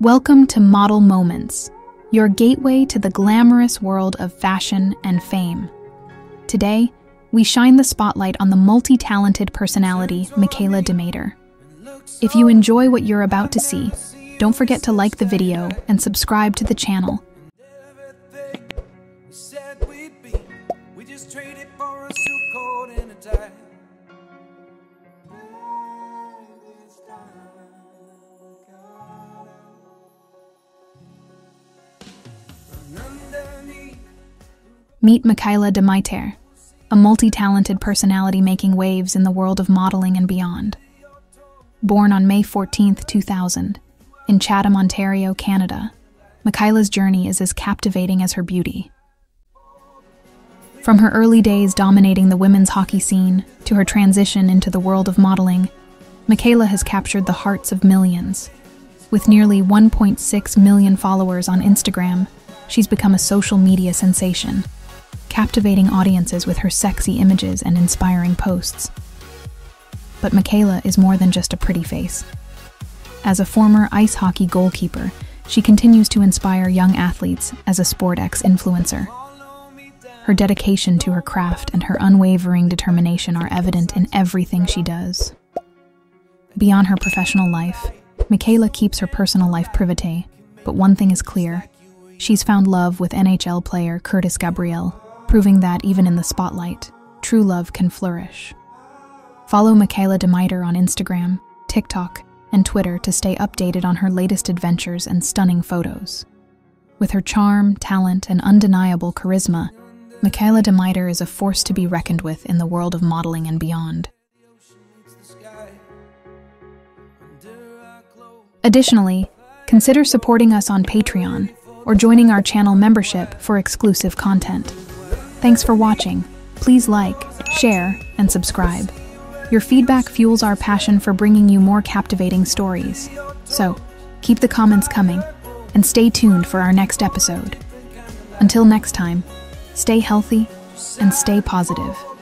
Welcome to Model Moments, your gateway to the glamorous world of fashion and fame. Today, we shine the spotlight on the multi-talented personality, Mikayla Demaiter. If you enjoy what you're about to see, don't forget to like the video and subscribe to the channel. Meet Mikayla Demaiter, a multi-talented personality making waves in the world of modeling and beyond. Born on May 14, 2000, in Chatham, Ontario, Canada, Mikayla's journey is as captivating as her beauty. From her early days dominating the women's hockey scene to her transition into the world of modeling, Mikayla has captured the hearts of millions. With nearly 1.6 million followers on Instagram, she's become a social media sensation, captivating audiences with her sexy images and inspiring posts. But Mikayla is more than just a pretty face. As a former ice hockey goalkeeper, she continues to inspire young athletes as a SportX influencer. Her dedication to her craft and her unwavering determination are evident in everything she does. Beyond her professional life, Mikayla keeps her personal life private, but one thing is clear: she's found love with NHL player Kurtis Gabriel, proving that even in the spotlight, true love can flourish. Follow Mikayla Demaiter on Instagram, TikTok, and Twitter to stay updated on her latest adventures and stunning photos. With her charm, talent, and undeniable charisma, Mikayla Demaiter is a force to be reckoned with in the world of modeling and beyond. Additionally, consider supporting us on Patreon or joining our channel membership for exclusive content. Thanks for watching. Please like, share, and subscribe. Your feedback fuels our passion for bringing you more captivating stories. So, keep the comments coming, and stay tuned for our next episode. Until next time, stay healthy and stay positive.